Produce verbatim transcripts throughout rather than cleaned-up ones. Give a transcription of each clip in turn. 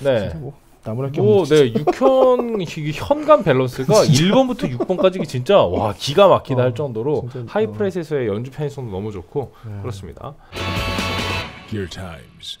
네. 진짜 뭐 나무랄 게 뭐, 없네. 네, 육현 현감 밸런스가 일 번부터 육 번까지 진짜 와 기가 막히다 어, 할 정도로 하이프레스에서의 연주 편의성도 너무 좋고 네. 그렇습니다. Gear Times.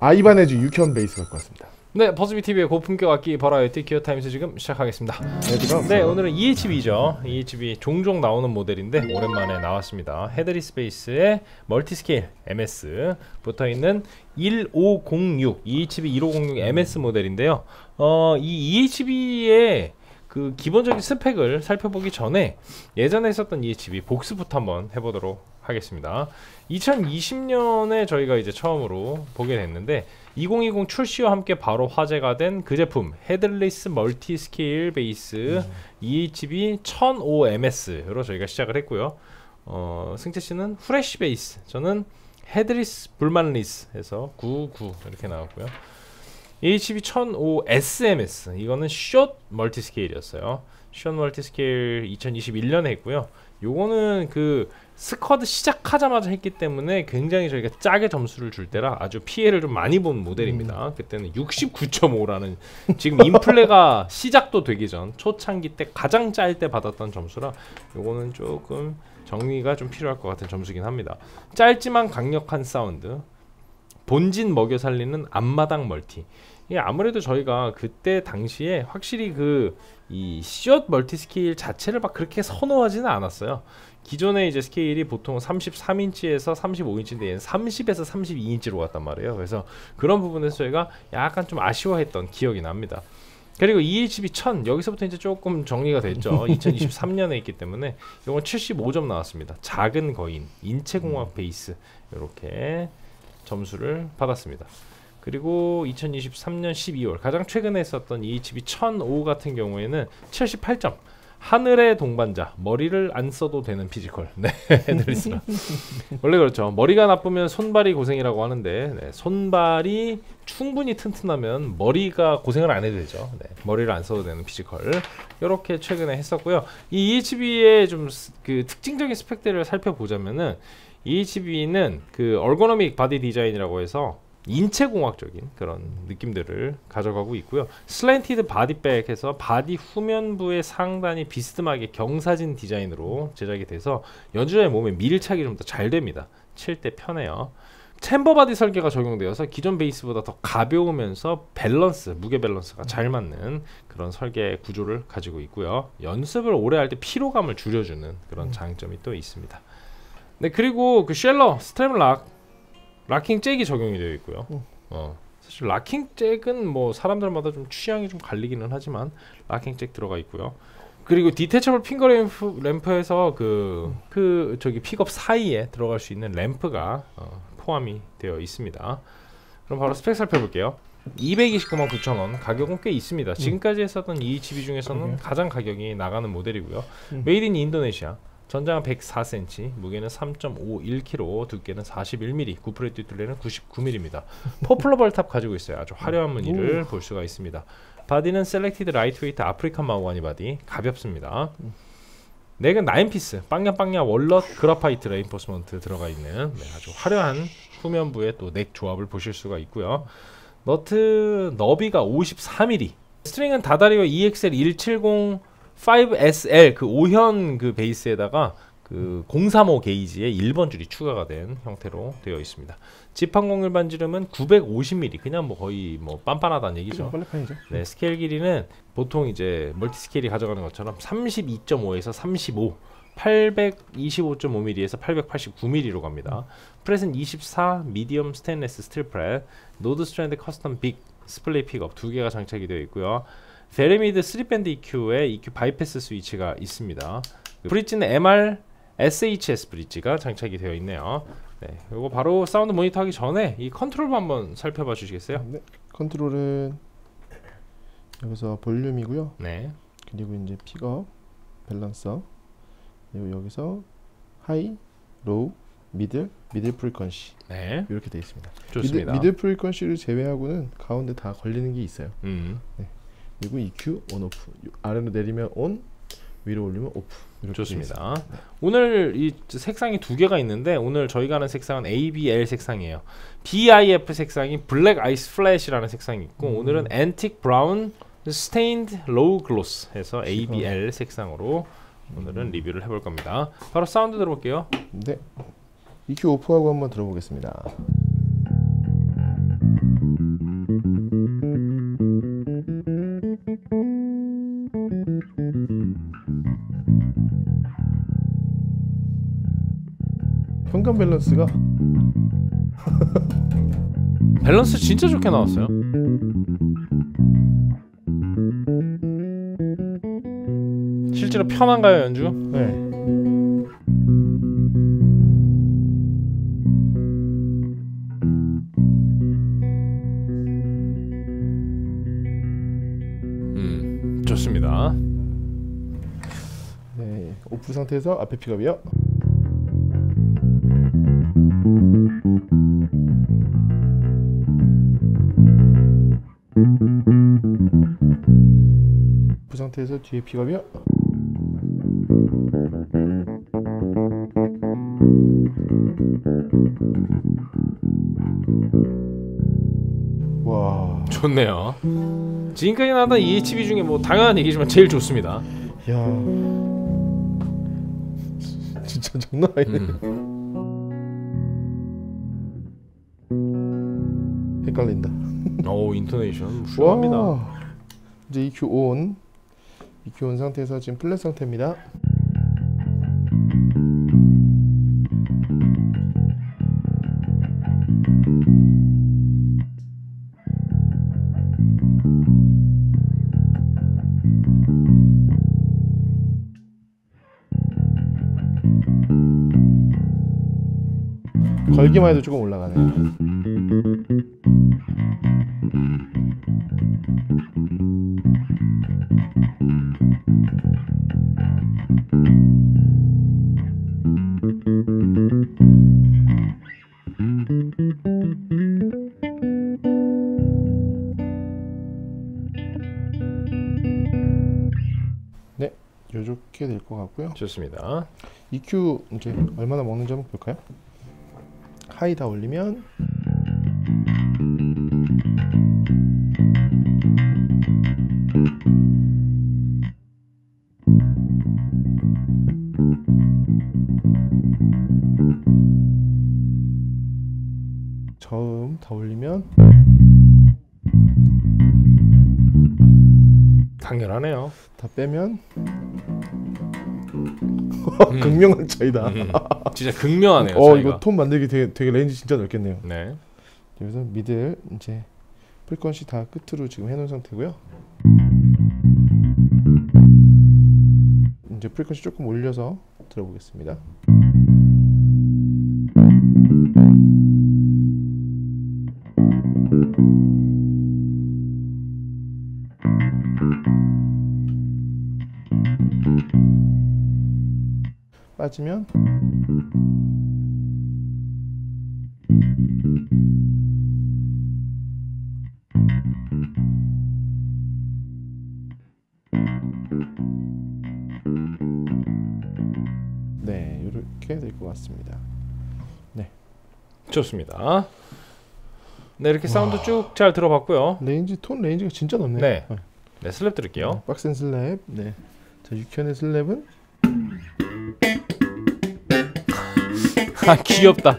아이바네즈 육현 베이스 갖고 왔습니다. 네, 버즈비티비의 고품격 악기 버라이어티 기어 타임스 지금 시작하겠습니다. 네, 네, 오늘은 이에이치비죠. 이에이치비 종종 나오는 모델인데 오랜만에 나왔습니다. 헤드리 스페이스의 멀티스케일 엠에스 붙어있는 일오공육, 이에이치비 일오공육 엠에스 모델인데요. 어, 이 이에이치비의 그 기본적인 스펙을 살펴보기 전에 예전에 있었던 이에이치비 복습부터 한번 해보도록 하겠습니다. 이천이십 년에 저희가 이제 처음으로 보게 됐는데 이천이십 출시와 함께 바로 화제가 된 그 제품 헤드리스 멀티 스케일 베이스 음. 이에이치비 천오엠에스로 저희가 시작을 했고요. 어, 승태씨는 후레쉬 베이스, 저는 헤드리스 불만리스 해서 구십구 이렇게 나왔고요. 이에이치비 천오에스엠에스 이거는 숏 멀티 스케일이었어요. 숏 멀티 스케일 이천이십일 년에 했고요. 요거는 그 스쿼드 시작하자마자 했기 때문에 굉장히 저희가 짜게 점수를 줄 때라 아주 피해를 좀 많이 본 모델입니다. 음. 그때는 육십구 점 오라는 지금 인플레가 시작도 되기 전 초창기 때 가장 짤 때 받았던 점수라 요거는 조금 정리가 좀 필요할 것 같은 점수긴 합니다. 짧지만 강력한 사운드, 본진 먹여 살리는 앞마당 멀티. 예, 아무래도 저희가 그때 당시에 확실히 그 이 숏 멀티 스케일 자체를 막 그렇게 선호하지는 않았어요. 기존의 이제 스케일이 보통 삼십삼 인치에서 삼십오 인치인데 얘는 삼십에서 삼십이 인치로 갔단 말이에요. 그래서 그런 부분에서 저희가 약간 좀 아쉬워했던 기억이 납니다. 그리고 이에이치비 천 여기서부터 이제 조금 정리가 됐죠. 이천이십삼 년에 있기 때문에 이건 칠십오 점 나왔습니다. 작은 거인, 인체공학 베이스 이렇게 점수를 받았습니다. 그리고 이천이십삼 년 십이월 가장 최근에 썼던 이에이치비 천오 같은 경우에는 칠십팔 점, 하늘의 동반자, 머리를 안 써도 되는 피지컬. 네, 헤드리스가 원래 그렇죠. 머리가 나쁘면 손발이 고생이라고 하는데 네, 손발이 충분히 튼튼하면 머리가 고생을 안 해도 되죠. 네, 머리를 안 써도 되는 피지컬 이렇게 최근에 했었고요. 이 이에이치비의 좀 그 특징적인 스펙들을 살펴보자면은 이에이치비는 그 얼거노믹 바디 디자인이라고 해서 인체공학적인 그런 느낌들을 가져가고 있고요. 슬랜티드 바디백 해서 바디 후면부의 상단이 비스듬하게 경사진 디자인으로 제작이 돼서 연주자의 몸에 밀착이 좀 더 잘 됩니다. 칠 때 편해요. 챔버 바디 설계가 적용되어서 기존 베이스보다 더 가벼우면서 밸런스, 무게 밸런스가 잘 맞는 그런 설계 구조를 가지고 있고요. 연습을 오래 할 때 피로감을 줄여주는 그런 장점이 또 있습니다. 네, 그리고 그 쉘러 스트랩락 락킹 잭이 적용이 되어 있고요. 어. 어. 사실 락킹 잭은 뭐 사람들마다 좀 취향이 좀 갈리기는 하지만 락킹 잭 들어가 있고요. 그리고 디태처블 핑거 램프, 램프에서 그, 음. 그 저기 픽업 사이에 들어갈 수 있는 램프가 어, 포함이 되어 있습니다. 그럼 바로 스펙 살펴볼게요. 이백이십구만 구천 원 가격은 꽤 있습니다. 지금까지 했었던 이에이치비 중에서는 그러게요. 가장 가격이 나가는 모델이고요. 음. 메이드 인 인도네시아, 전장은 백사 센티미터, 무게는 삼 점 오일 킬로그램, 두께는 사십일 밀리미터, 구프레 뒷둘레는 구십구 밀리미터입니다. 퍼플러 벌탑 가지고 있어요. 아주 화려한 무늬를 볼 수가 있습니다. 바디는 셀렉티드 라이트웨이트 아프리칸 마호가니 바디, 가볍습니다. 넥은 나인 피스, 빵야빵야 월넛 그라파이트 레인포스먼트 들어가 있는 네, 아주 화려한 후면부의 또 넥 조합을 보실 수가 있고요. 너트 너비가 오십사 밀리미터, 스트링은 다다리오 이엑스엘 백칠십 파이브에스엘 그 오현 그 베이스에다가 그 공삼오 게이지의 일 번 줄이 추가가 된 형태로 되어 있습니다. 지판공 일반 지름은 구백오십 밀리미터, 그냥 뭐 거의 뭐 빤빤하다는 얘기죠. 네, 스케일 길이는 보통 이제 멀티 스케일이 가져가는 것처럼 삼십이 점 오에서 삼십오, 팔백이십오 점 오 밀리미터에서 팔백팔십구 밀리미터로 갑니다. 프렛은 이십사 미디엄 스테인레스 스틸 프렛, 노드 스트랜드 커스텀 빅 스플릿 픽업 두 개가 장착이 되어 있고요. 베레미드 삼 밴드 이큐에 이큐 바이패스 스위치가 있습니다. 브릿지는 엠알 에스에이치에스 브릿지가 장착이 되어 있네요. 네, 이거 바로 사운드 모니터 하기 전에 이 컨트롤 한번 살펴봐 주시겠어요? 네, 컨트롤은 여기서 볼륨이고요. 네. 그리고 이제 픽업, 밸런서, 그리고 여기서 하이, 로우, 미들, 미들 프리퀀시. 네. 이렇게 되어 있습니다. 좋습니다. 미들, 미들 프리퀀시를 제외하고는 가운데 다 걸리는 게 있어요. 음. 네. 그리고 이큐, 온, 오프. 아래로 내리면 온, 위로 올리면 오프. 좋습니다. 네. 오늘 이 색상이 두 개가 있는데 오늘 저희가 하는 색상은 에이비엘 색상이에요. 비아이에프 색상이 블랙 아이스 플래시라는 색상이 있고, 음. 오늘은 앤틱 브라운 스테인드 로우 글로스 해서 에이비엘 색상으로 오늘은 리뷰를 해볼 겁니다. 바로 사운드 들어볼게요. 네. 이큐 오프하고 한번 들어보겠습니다. 평감 밸런스가 밸런스 진짜 좋게 나왔어요. 실제로 편한가요, 연주? 네. 음, 좋습니다. 네, 오프 상태에서 앞에 픽업이요. 오프 상태에서 뒤에 픽업이요. 와, 좋네요. 지금까지 나왔던 이에이치비 중에 뭐 당연한 얘기지만 제일 좋습니다. 이야, 진짜 장난 아니네. 음. 헷갈린다. 오, 인토네이션 훌륭합니다. 이제 이큐 온, 이큐 온 상태에서 지금 플랫 상태입니다. 걸기만 해도 조금 올라가네요. 네, 요렇게 될 것 같고요. 좋습니다. 이큐 이제 얼마나 먹는지 한번 볼까요? 하이 다 올리면 저음 다 올리면 강렬하네요. 다 빼면 음. 극명한 차이다. 음. 진짜 극명하네요. 어, 차이가. 이거 톤 만들기 되게, 되게 레인지 진짜 넓겠네요. 네. 여기서 미들 이제 프리퀀시 다 끝으로 지금 해놓은 상태고요. 이제 프리퀀시 조금 올려서 들어보겠습니다. 빠지면 네, 이렇게 될 것 같습니다. 네, 좋습니다. 네, 이렇게 사운드 쭉 잘 들어봤고요. 레인지, 톤 레인지가 진짜 넓네요. 네, 네, 슬랩 들을게요. 네, 빡센 슬랩. 네, 자, 육 현의 슬랩은 아, 귀엽다.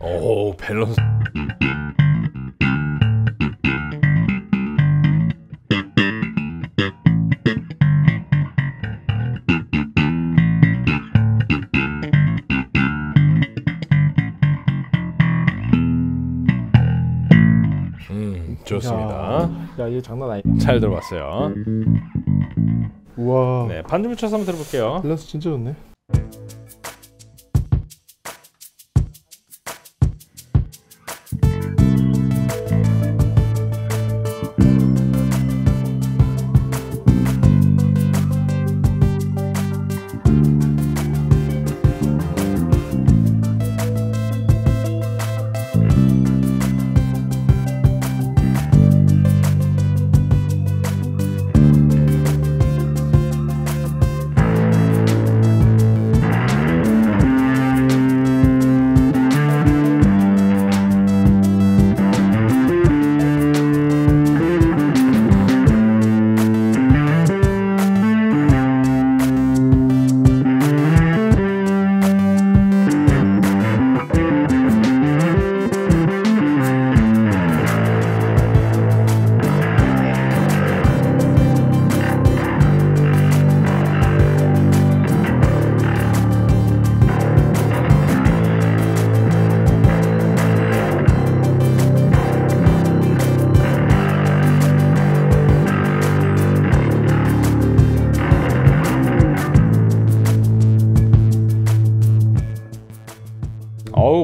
오, 밸런스. 좋습니다. 야, 이게 장난 아니다. 잘 들어봤어요. 우와. 네, 반주 붙여서 한번 들어볼게요. 밸런스 진짜 좋네.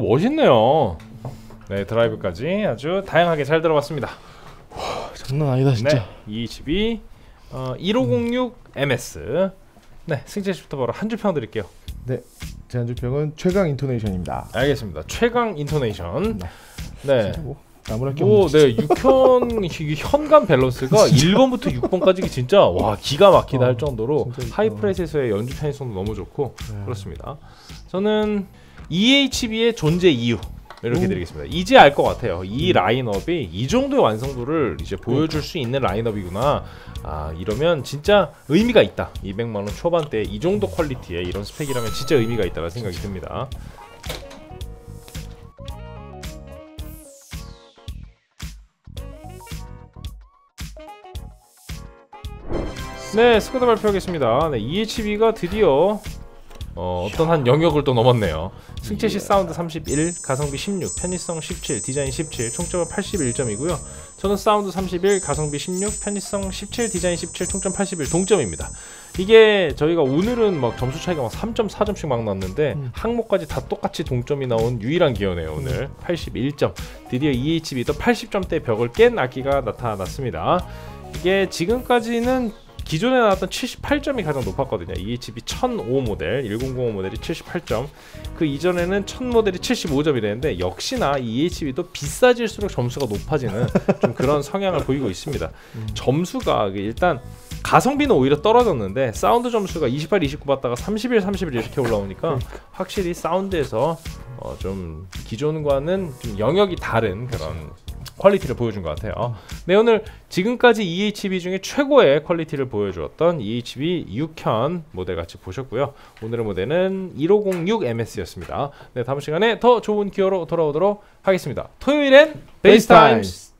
멋있네요. 네, 드라이브까지 아주 다양하게 잘 들어봤습니다. 와, 장난 아니다 진짜. 네, 이에이치비 어, 일오공육 엠에스. 네, 승재씨부터 바로 한 줄 평 드릴게요. 네, 제 한 줄 평은 최강 인토네이션입니다. 알겠습니다. 최강 인토네이션. 네, 뭐 아무랄 게 없네. 네, 육현 현감 밸런스가 일 번부터 육 번까지 진짜 와 기가 막히다 어, 할 정도로 하이프렛에서의 연주 편의성도 너무 좋고. 네, 그렇습니다. 저는 이에이치비의 존재 이유 이렇게 음. 드리겠습니다. 이제 알 것 같아요. 이 음. 라인업이 이 정도의 완성도를 이제 보여줄 수 있는 라인업이구나. 아, 이러면 진짜 의미가 있다. 이백만 원 초반대 이 정도 퀄리티에 이런 스펙이라면 진짜 의미가 있다는 생각이 듭니다. 네, 스코어 발표하겠습니다. 네, 이에이치비가 드디어 어, 어떤 한 영역을 또 넘었네요. 승채시 사운드 삼십일, 가성비 십육, 편의성 십칠, 디자인 십칠, 총점은 팔십일 점이고요 저는 사운드 삼십일, 가성비 십육, 편의성 십칠, 디자인 십칠, 총점 팔십일, 동점입니다. 이게 저희가 오늘은 막 점수 차이가 막 삼 점, 사 점씩 막 났는데 음. 항목까지 다 똑같이 동점이 나온 유일한 기여네요. 오늘 음. 팔십일 점. 드디어 이에이치비도 팔십 점대 벽을 깬 악기가 나타났습니다. 이게 지금까지는 기존에 나왔던 칠십팔 점이 가장 높았거든요. 이에이치비 천오 모델, 천오 모델이 칠십팔 점, 그 이전에는 천 모델이 칠십오 점이랬는데 역시나 이에이치비도 비싸질수록 점수가 높아지는 좀 그런 성향을 보이고 있습니다. 음. 점수가 일단 가성비는 오히려 떨어졌는데 사운드 점수가 이십팔, 이십구 받다가 삼십일, 삼십일 이렇게 올라오니까 확실히 사운드에서 어 좀 기존과는 좀 영역이 다른 그런 퀄리티를 보여준 것 같아요. 네, 오늘 지금까지 이에이치비 중에 최고의 퀄리티를 보여주었던 이에이치비 육현 모델 같이 보셨고요. 오늘의 모델은 일오공육 엠에스였습니다 네, 다음 시간에 더 좋은 기어로 돌아오도록 하겠습니다. 토요일엔 베이스 타임스.